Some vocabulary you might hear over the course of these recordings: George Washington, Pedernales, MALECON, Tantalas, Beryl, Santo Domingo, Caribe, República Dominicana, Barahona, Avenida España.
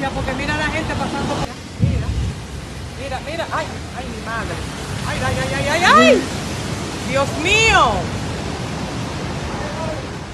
gracias, porque mira la gente pasando por... Mira, mira, mira. Ay, ay, mi madre. Ay, ay, ay, ay, ay, ay. Dios mío.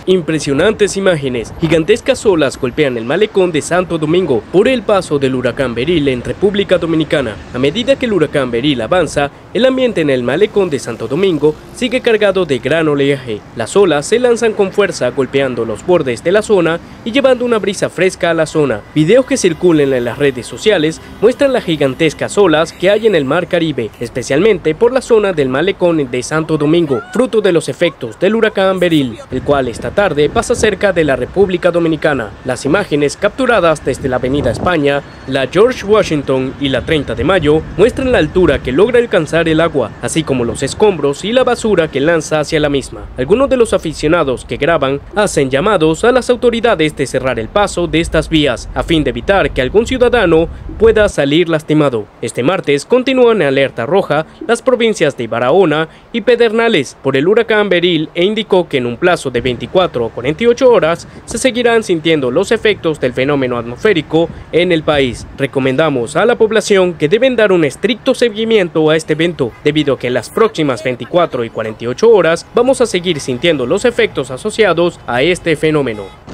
Impresionantes imágenes, gigantescas olas golpean el malecón de Santo Domingo por el paso del huracán Beryl en República Dominicana. A medida que el huracán Beryl avanza, el ambiente en el malecón de Santo Domingo sigue cargado de gran oleaje. Las olas se lanzan con fuerza golpeando los bordes de la zona y llevando una brisa fresca a la zona. Videos que circulan en las redes sociales muestran las gigantescas olas que hay en el mar Caribe, especialmente por la zona del malecón de Santo Domingo, fruto de los efectos del huracán Beryl, el cual está tarde pasa cerca de la República Dominicana. Las imágenes capturadas desde la Avenida España, la George Washington y la 30 de mayo muestran la altura que logra alcanzar el agua, así como los escombros y la basura que lanza hacia la misma. Algunos de los aficionados que graban hacen llamados a las autoridades de cerrar el paso de estas vías, a fin de evitar que algún ciudadano pueda salir lastimado. Este martes continúan en alerta roja las provincias de Barahona y Pedernales por el huracán Beryl e indicó que en un plazo de 24 o 48 horas se seguirán sintiendo los efectos del fenómeno atmosférico en el país. Recomendamos a la población que deben dar un estricto seguimiento a este evento, debido a que en las próximas 24 y 48 horas vamos a seguir sintiendo los efectos asociados a este fenómeno.